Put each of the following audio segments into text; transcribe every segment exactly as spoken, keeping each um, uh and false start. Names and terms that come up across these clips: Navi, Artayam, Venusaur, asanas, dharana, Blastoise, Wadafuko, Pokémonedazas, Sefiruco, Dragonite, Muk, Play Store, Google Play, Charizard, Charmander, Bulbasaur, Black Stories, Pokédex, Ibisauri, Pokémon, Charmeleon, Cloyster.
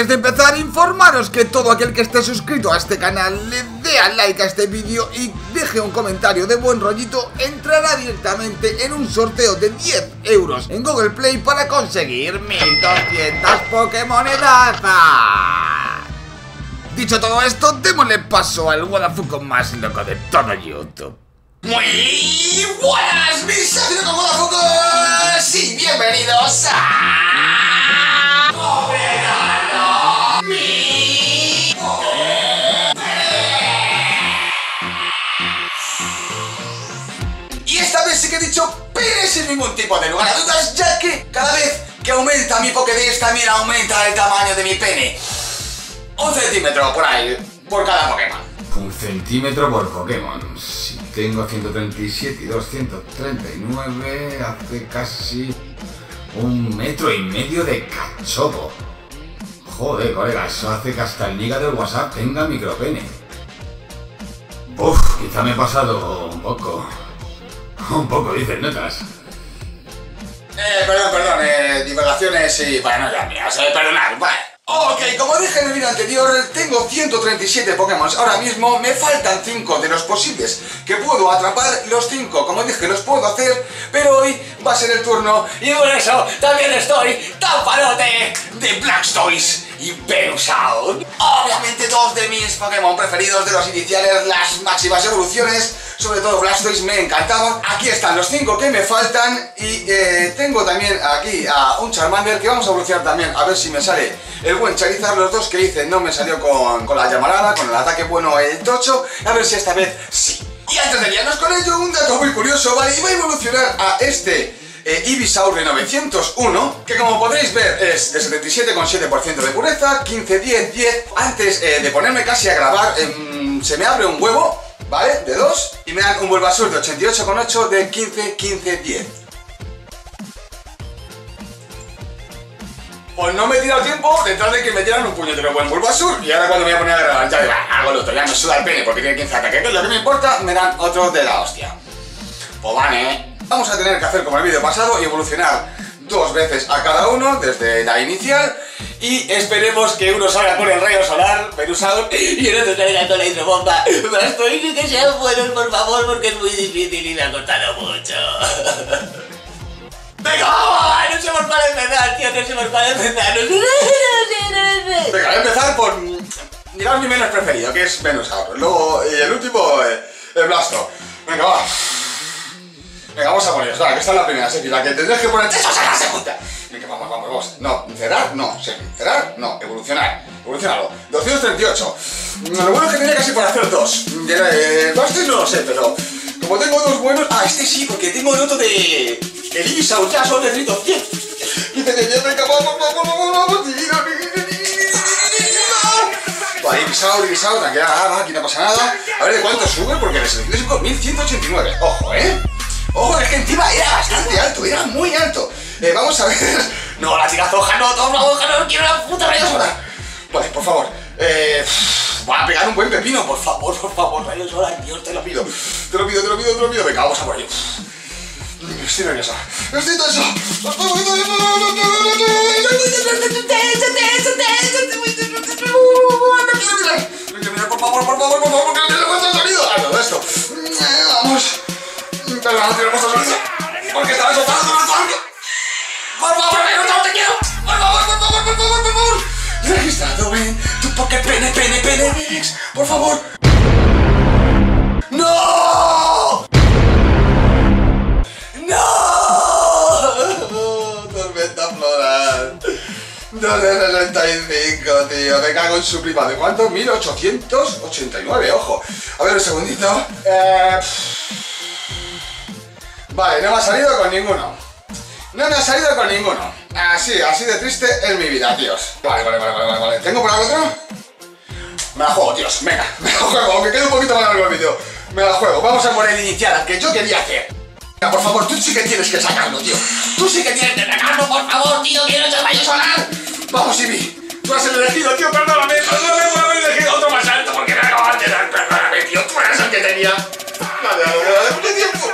antes de empezar, informaros que todo aquel que esté suscrito a este canal le dé al like a este vídeo y deje un comentario de buen rollito, entrará directamente en un sorteo de diez euros en Google Play para conseguir mil doscientas Pokémonedazas. Dicho todo esto, démosle paso al Wadafuko más loco de todo YouTube. Muy buenas, mis amigos con Wadafukos, y bienvenidos a... ¡Pokémon! ¡Mi Pokédex! Y esta vez sí que he dicho pero sin ningún tipo de lugar a dudas, ya que cada vez que aumenta mi Pokédex también aumenta el tamaño de mi pene. Un centímetro por ahí, por cada Pokémon. Un centímetro por Pokémon. Si tengo ciento treinta y siete y doscientos treinta y nueve, hace casi un metro y medio de cachopo. Joder, colega, eso hace que hasta el niga del WhatsApp tenga micropene. Uf, quizá me he pasado un poco. Un poco, dicen notas. Eh, perdón, perdón, eh, divagaciones y paranoia mías, eh, perdonad, vale. Ok, como dije en el vídeo anterior, tengo ciento treinta y siete Pokémon ahora mismo, me faltan cinco de los posibles que puedo atrapar, los cinco, como dije, los puedo hacer, pero hoy va a ser el turno, y por eso también estoy tan fanote de Black Stories y Venusaur. Obviamente dos de mis Pokémon preferidos de los iniciales, las máximas evoluciones, sobre todo Blastoise me encantaban. Aquí están los cinco que me faltan y eh, tengo también aquí a un Charmander que vamos a evolucionar también, a ver si me sale el buen Charizard. Los dos que hice no me salió con, con la llamarada, con el ataque bueno, el tocho, a ver si esta vez sí. Y antes de liarnos con ello, un dato muy curioso, vale, iba a evolucionar a este... Eh, Ibisauri novecientos uno, que como podréis ver es de setenta y siete coma siete por ciento de pureza, quince, diez, diez. Antes eh, de ponerme casi a grabar, eh, se me abre un huevo, ¿vale? De dos, y me dan un Bulbasaur de ochenta y ocho coma ocho de quince, quince, diez. Pues no me he tirado tiempo detrás de que me tiran un puñetero buen Bulbasaur. Y ahora cuando me voy a poner a grabar, ya digo, hago el otro, ya me suda el pene porque tiene quince ataques, que es lo que me importa, me dan otro de la hostia. Pues vale, eh. Vamos a tener que hacer como el vídeo pasado y evolucionar dos veces a cada uno desde la inicial. Y esperemos que uno salga con el rayo solar, Venusaur, y el otro salga con la hidrobomba. Blastoise, y que sean buenos, por favor, porque es muy difícil y me ha costado mucho. ¡Venga, vamos! ¡No somos para empezar, tío! ¡No somos para empezar! ¡No, no, no, no, no! Venga, voy a empezar por ni más ni menos preferido, que es Venusaur. Luego, y el último, eh, el Blasto. Venga, va. Venga, vamos a poner, claro, que esta es la primera serie, la que tendrás que poner... ¡Eso será la segunda! Venga, vamos, vamos, vamos. No, cerrar, no, serie. Cerrar, no, evolucionar. Evolucionarlo. doscientos treinta y ocho. Lo bueno es que tenía casi para hacer dos. De Blastoise no lo sé, pero... Como tengo dos buenos... Ah, este sí, porque tengo el otro de... El Ibisaur, ya son de ciento cien. Y te decía, venga, vamos, vamos, vamos, vamos, vale, Ibisaur, Ibisaur, tranquila, aquí no pasa nada. A ver de cuánto sube, porque le seleccioné cinco mil ciento ochenta y nueve. Ojo, ¿eh? ¡Oh, es que encima era bastante alto! ¡Era muy alto! Eh, vamos a ver... ¡No, la tirazoja no! ¡Toma la hoja! ¡No quiero la puta rayosola! Vale, por favor. Eh... Voy a pegar un buen pepino. Por favor, por favor, rayosola. Dios, te lo pido. Te lo pido, te lo pido, te lo pido. Venga, vamos a por ello. Estoy nerviosa. ¡Estoy tenso! ¡Por favor, por favor, por favor! ¡Que no tenemos el sonido! ¡Ah, no, esto! ¡Vamos! Pero no tenemos otra vez, porque estaba soltando todo el tanque. Por favor, no te quiero. Por favor, por favor, por favor, por favor. Registrado en tu Poké Pene Pene Penex. Por favor. ¡No! ¡No! Tormenta floral. doscientos sesenta y cinco, tío. Me cago en su prima. ¿De cuánto? mil ochocientos ochenta y nueve, ojo. A ver un segundito. Eh... Vale, no me ha salido con ninguno. No me ha salido con ninguno. Así, así de triste en mi vida, tíos. Vale, vale, vale, vale, vale. ¿Tengo por ahí otro? Me la juego, tíos. Venga, me la juego, aunque quede un poquito más largo el vídeo. Me la juego. Vamos a poner inicial, que yo quería hacer. Venga, por favor, tú sí que tienes que sacarlo, tío. Tú sí que tienes que sacarlo, por favor, tío. Quiero que vaya a sonar. Vamos, Ibi. Tú has elegido, tío, perdóname. Perdóname por haber elegido otro más alto porque me acabas de dar. Perdóname, tío. Tú eres el que tenía. Vale, vale, vale. Mucho tiempo.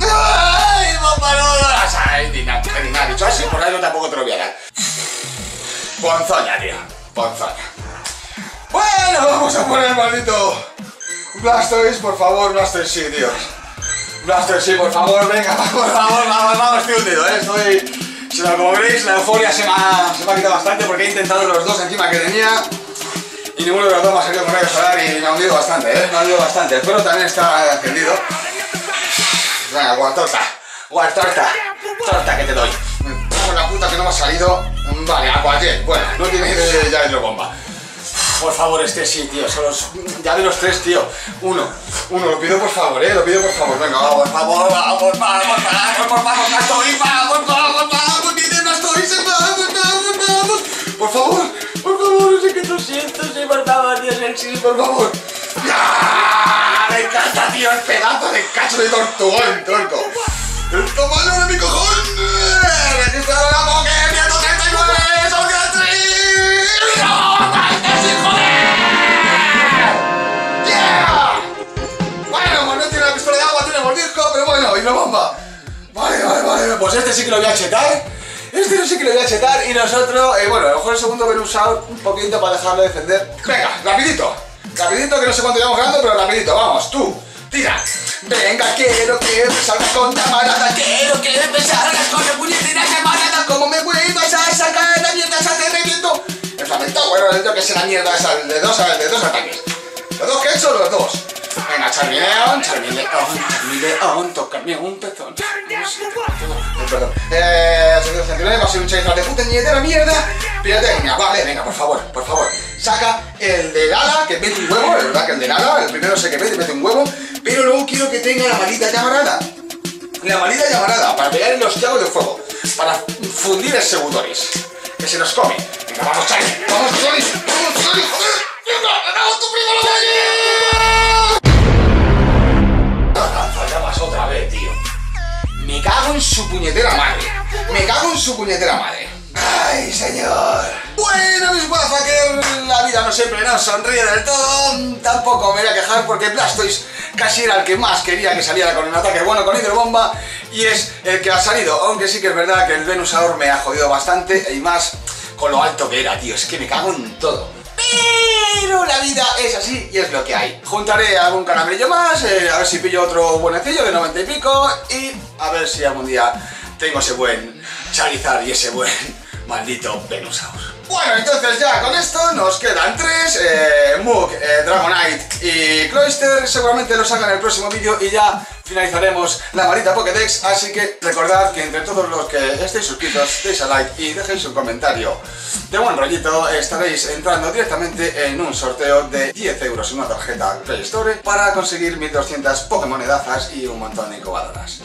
¡Ay, papá, no! legendaria. Ponzaña. Bueno, vamos a poner el maldito Blastoise, por favor, Blastoise, sí, tío. Blastoise, sí, por favor, venga, por favor, vamos, vamos, estoy hundido, ¿eh? Estoy... Si lo cobréis, la euforia se me, ha, se me ha quitado bastante porque he intentado los dos encima que tenía y ninguno de los dos me ha salido con el solar y me ha hundido bastante, ¿eh? Me ha hundido bastante, pero también está encendido. Venga, guartorta, guartorta, torta que te doy. Por la puta que no me ha salido. Vale, a cualquier, bueno, no tiene ya lo bomba. Por favor, este sí, tío, son los... ya de los tres, tío. Uno, uno, lo pido por favor, ¿eh? Lo pido por favor, venga, vamos, vamos, vamos, vamos, vamos, vamos, vamos, Blastoise, vamos, vamos, vamos, tiene Blastoise, vamos, vamos, vamos, por favor, por favor, sé que tú sientes, sí, por favor, Dios, el sí, por favor. ¡Ah! Me encanta, tío, el pedazo de cacho de tortugón, tronco. El tamaño de mi cojón. Registrado la Pokémon ciento treinta y nueve, son gratis. ¡No! ¡Joder! ¡Yeah! Bueno, no tiene la pistola de agua, tiene el disco, pero bueno, y la bomba. Vale, vale, vale, pues este sí que lo voy a chetar. Este no sí que lo voy a chetar y nosotros, eh, bueno, a lo mejor el segundo Venusaur un poquito para dejarlo defender. Venga, rapidito, rapidito que no sé cuánto llevamos ganando, pero rapidito, vamos, tú, tira. Venga, quiero que me salgas con camarada, quiero que me salgas con la puñetera camarada, como me vuelvas a sacar la mierda esa de reviento. Bueno, yo que sé la mierda esa, de dos, a ver, de dos ataques. ¿Los dos que he hecho? Los dos. Venga, Charmeleon, Charmeleon, Charmeleon, tócame un pezón. No, perdón. Eh, setecientos centímetros, va a ser un Charizard de puta niñetera mierda. Pirateña, vale, venga, por favor, por favor. Saca el del ala, que mete un huevo, es verdad que el del ala, el primero sé que mete, mete un huevo. Pero luego quiero que tenga la maldita llamarada. La maldita llamarada, para pegar en los clavos de fuego. Para fundir executores. Que se nos come. Venga, vamos, Chari, vamos, Chari, vamos, Chari, joder, venga, ganamos tu primo la calle. Fallabas otra vez, tío. Me cago en su puñetera madre. Me cago en su puñetera madre. Ay, señor. Bueno, mis que la vida no siempre nos sonríe del todo. Tampoco me voy a quejar porque Blastoise casi era el que más quería que saliera con un ataque bueno con hidrobomba y es el que ha salido. Aunque sí que es verdad que el Venusaur me ha jodido bastante y más con lo alto que era, tío. Es que me cago en todo. Pero la vida es así y es lo que hay. Juntaré algún caramelillo más, eh, a ver si pillo otro buenecillo de noventa y pico y a ver si algún día tengo ese buen Charizard y ese buen... maldito Venusaur. Bueno, entonces ya con esto nos quedan tres, eh, Muk, eh, Dragonite y Cloyster. Seguramente lo sacan en el próximo vídeo y ya finalizaremos la maldita Pokédex. Así que recordad que entre todos los que estéis suscritos, deis a like y dejéis un comentario de buen rollito, estaréis entrando directamente en un sorteo de diez euros en una tarjeta Play Store para conseguir mil doscientas Pokémonedazas y un montón de incubadoras.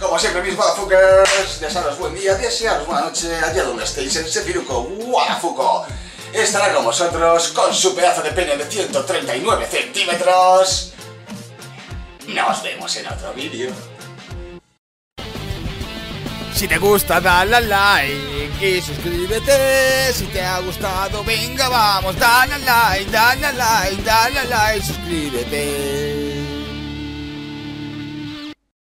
Como siempre, mis Wadafukers, desearos buen día, desearos buena noche, allá donde estéis, el Sefiruco Wadafuko estará con vosotros con su pedazo de pene de ciento treinta y nueve centímetros. Nos vemos en otro vídeo. Si te gusta, dale al like y suscríbete. Si te ha gustado, venga, vamos, dale al like, dale al like, dale al like, suscríbete.